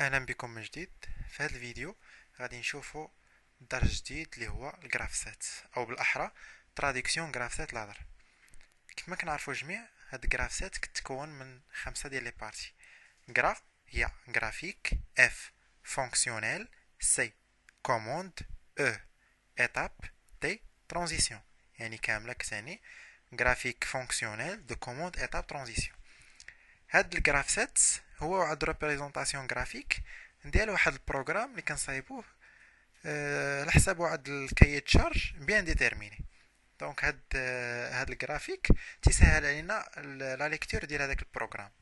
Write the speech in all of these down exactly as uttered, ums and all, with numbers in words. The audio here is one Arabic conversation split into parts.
اهلا بكم من جديد. في هذا الفيديو غادي نشوفوا درس جديد اللي هو الجرافسات، او بالاحرى تراديكسيون جرافسات لادر. كما كنعرفوا جميع هاد الجرافسات كتكون من خمسه ديال لي بارتي. جراف هي جرافيك، اف فونكسيونيل، سي كوموند، او ايتاب، تي ترانزيسيون. يعني كامله كتعني جرافيك فونكسيونيل دو كوموند ايتاب ترانزيسيون. هاد الجرافسات هو واحد ريبريزونطاسيون جرافيك ندير واحد البروغرام اللي كنصايبوه على أه حساب واحد الكايت شارج بيان ديتيرميني. دونك هاد أه هاد الجرافيك تسهل علينا لا ليكتور ديال هذاك البروغرام.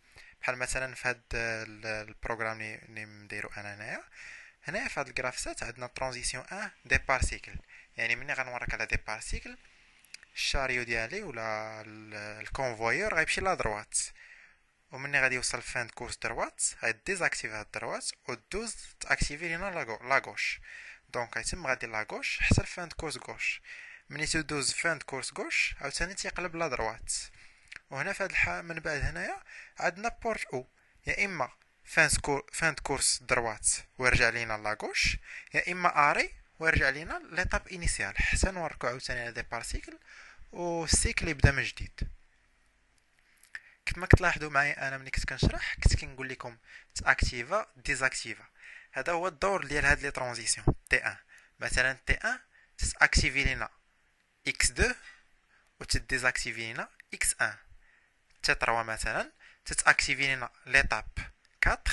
بحال مثلا في هاد البروغرام اللي نديرو انا هنايا هنايا في هاد الجرافسات عندنا ترانزيسيون واحد دي بارسيكل. يعني ملي غنوريك على دي بارسيكل الشاريو ديالي ولا الكونفويور غيمشي لا دروات، ومني غادي يوصل فان كورس دروات غادي ديزاكتيفي هاد الدروات و دوز تاكتيفي هنا لاغوش. دونك غيتم غادي لاغوش حتى فان كورس غوش. ملي تدوز فان كورس غوش عاوتاني تيقلب لا دروات. وهنا في هاد من بعد هنايا عندنا بورت او، يا اما فان سكور فان كورس دروات ويرجع لينا لاغوش، يا اما اري ويرجع لينا ليطاب انيسيال. حتى نوركو عاوتاني على دي بارسيكل و السيكل يبدا من جديد. كما كتلاحظوا معايا انا ملي كنت كنشرح كنت كنقول لكم تاكتيفا ديزاكتيفا، هذا هو الدور ديال هاد لي ترانزيسيون. تي واحد مثلا تي واحد تاكتيفي لينا اكس اثنين و تديزاكتيفي لينا اكس واحد. تي ثلاثة مثلا تتاكتيفي لينا ليطاب أربعة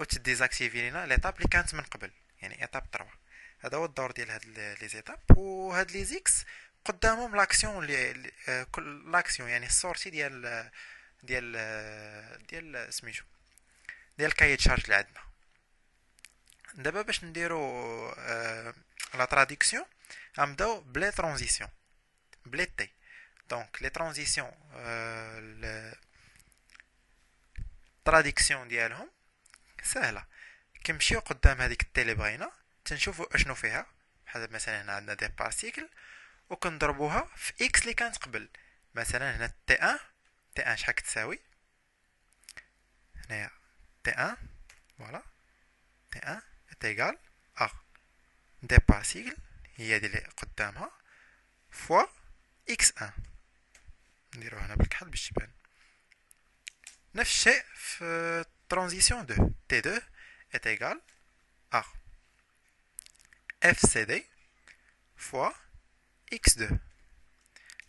و تديزاكتيفي لينا ليطاب اللي كانت من قبل، يعني ايطاب ثلاثة. هذا هو الدور ديال هاد لي زيتاب. وهاد لي زيكس قدامهم لاكسيون اللي كل لاكسيون يعني السورتي ديال ديال ديال سميتو ديال كايت شارج اللي عندنا. دابا باش نديرو آه لا تراديكسيون غنبداو بلي ترانزيسيون بلي تي. دونك لي ترانزيسيون آه التراديكسيون ديالهم سهله، كنمشيو قدام هذيك التي اللي بغينا تنشوفو اشنو فيها. بحال مثلا هنا عندنا دي بارسيكل وكنضربوها في اكس اللي كانت قبل. مثلا هنا تي واحد تي واحد شحال كتساوي هنايا تي واحد فوالا تي واحد تيغال ا دي بارسيكل هي ديال قدامها فوا اكس واحد. نديرو هنا بالكحل باش تبان نفس الشيء في ترانزيسيون اثنين. تي اثنين تيغال ا اف سي دي فوا إكس اثنين.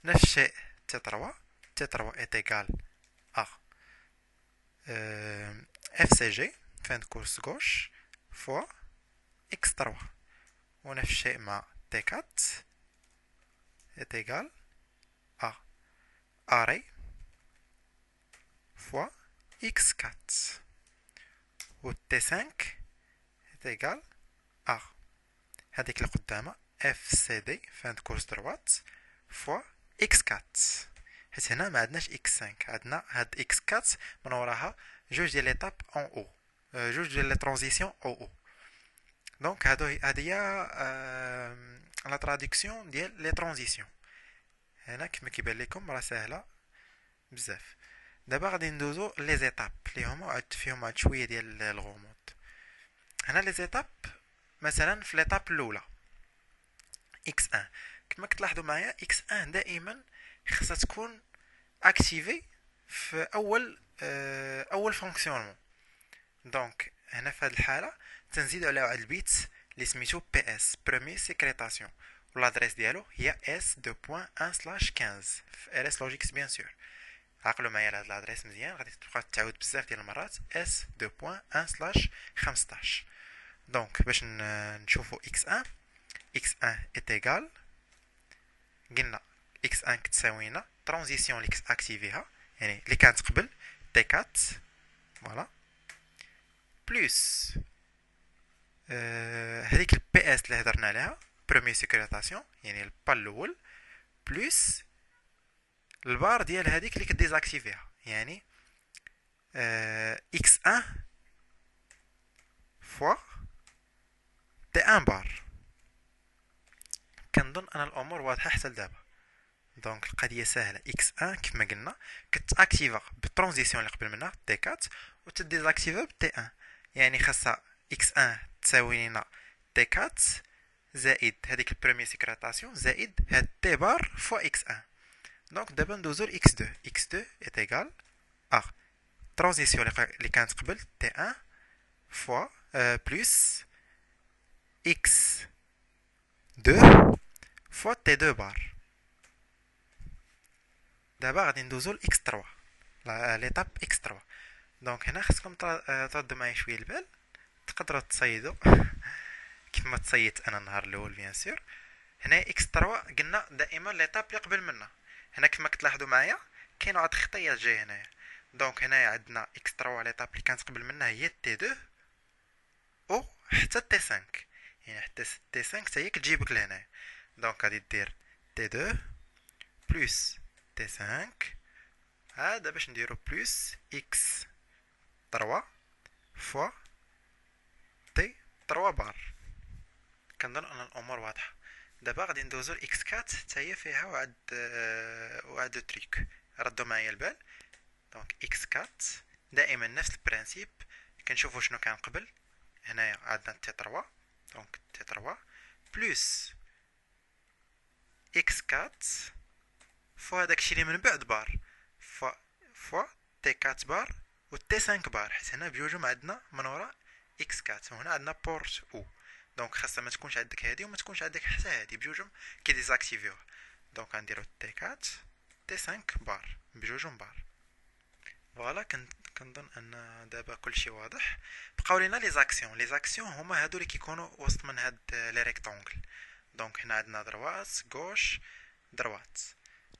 نفس الشيء تي ثلاثة تي ثلاثة إيتيكال أ إف سي جي فان كورس غوش فوا إكس ثلاثة. ونفس الشيء مع تي أربعة إيتيكال أ أري فوا إكس أربعة. و تي خمسة إيتيكال أ هذيك اللي قدامها اف سي دي فان كورس دروات فوا اكس أربعة، حيت هنا ما عندناش اكس خمسة، عندنا هاد اكس أربعة من وراها جوج ديال ليطاب اون او جوج ديال لي ترانزيسيون او او. دونك هادو هادي هي لا تراديكسيون ديال لي ترانزيسيون. هنا كما كيبان لكم راه ساهله بزاف. دابا غادي ندوزو لي زيتاب اللي هما عاد فيهم هاد شويه ديال الغموض. هنا لي زيتاب مثلا في ليطاب الاولى اكس واحد كما كتلاحظوا معايا اكس واحد دائما خاصها تكون اكتيفي في اول اه اول فونكسيونمون. دونك هنا في هذه الحاله تنزيدوا على واحد البيت اللي سميتو بي اس بريمير سيكريتاسيون، والادريس ديالو هي اس اثنين واحد خمسة في ار اس لوجيكس بيان سور. عقلوا معايا على هاد الادريس مزيان، غادي تبقى تعاود بزاف ديال المرات اس اثنين واحد خمسة. دونك باش نشوفوا اكس واحد إكس واحد إيتيكال قلنا إكس واحد كتساوي لنا ترانزيسيون اللي كتاكتيفيها يعني اللي كانت قبل تي أربعة فوالا بلس اه هذيك البي اس اللي هضرنا عليها بروميير سيكريتاسيون يعني البا الاول بلس البار ديال هذيك اللي كديزاكتيفيها يعني اه إكس واحد فوا تي واحد بار. كنظن انا الامور واضحه حتى لدابا. دونك القضيه سهله، اكس واحد كما قلنا كتاكتيفا بالترانزيسيون اللي قبل منها تي أربعة و تديزاكتيفا بالتي واحد، يعني خاصها إكس واحد تساوي لنا تي أربعة زائد هذيك البروميير سيكراتاسيون زائد هاد تي بار فوا إكس واحد. دونك دابا ندوزو ل إكس اثنين. إكس اثنين إت إيكال أغ ترانزيسيون اللي كانت قبل تي واحد فوا أه بلوس إكس اثنين فوا تي اثنين بار. دابا غادي ندوزو ل إكس ثلاثة ليطاب إكس ثلاثة. دونك هنا خاصكم تردو معايا شويه البال، تقدروا تصيدوا كيفما تصيدت انا النهار الاول بيان سور. هنا إكس ثلاثة قلنا دائما ليطاب اللي قبل منا. هنا كيفما كتلاحظوا معايا كاين واحد الخطيات جايه هنايا. دونك هنايا عندنا إكس ثلاثة ليطاب اللي كانت قبل منا هي تي اثنين او حتى تي خمسة، يعني حتى تي خمسة حتى هي كتجيبك لهنايا. دونك غادي دير تي اثنين بلس تي خمسة، هذا باش نديرو بلس إكس ثلاثة فوا تي ثلاثة بار. كنظن ان الامور واضحه. دابا غادي ندوزو ل إكس أربعة حتى هي فيها واحد أه... واحد لو تريك، ردوا معايا البال. دونك إكس أربعة دائما نفس البرانسيب، كنشوفوا شنو كان قبل. هنايا عندنا تي ثلاثة، دونك تي ثلاثة بلس إكس أربعة فوا داكشي اللي من بعد بار فوا فوا تي أربعة بار و تي خمسة بار، حيت هنا بجوجهم عندنا من وراء إكس أربعة وهنا عندنا بورت او. دونك خاصها ما تكونش عندك هذه وما تكونش عندك حتى هذه، بجوجهم كيديزاكتيفيوها. دونك غنديرو تي أربعة تي خمسة بار بجوجهم بار. فوالا كنظن ان دابا كلشي واضح. بقاو لينا لي زاكسيون. لي زاكسيون هما هادو اللي كيكونوا وسط من هاد لي ريكتونغل. دونك هنا عندنا دروات غوش دروات.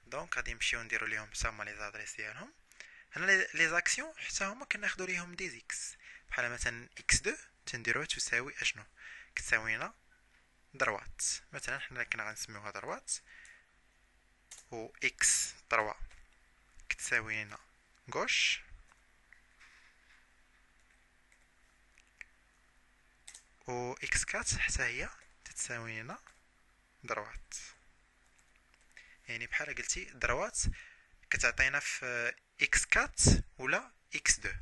دونك غادي نمشيو نديرو ليهم تما لي زادريس ديالهم. هنا لي زاكسيون حتى هما كناخدو ليهم دي زيكس، بحال مثلا إكس اثنين تنديروها تساوي اشنو؟ كتساوي لنا دروات. مثلا حنا كنا غنسميوها دروات، و إكس ثلاثة كتساوي لنا غوش، و إكس أربعة حتى هي تتساوي لنا دروات. يعني بحال قلتي دروات كتعطينا في إكس أربعة ولا إكس اثنين.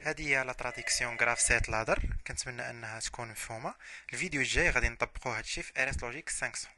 هذه هي لا تراديكسيون غرافسيت لادر. كنتمنى انها تكون مفهومه. الفيديو الجاي غادي نطبقوا هادشي في آر إس لوجيك خمسمية.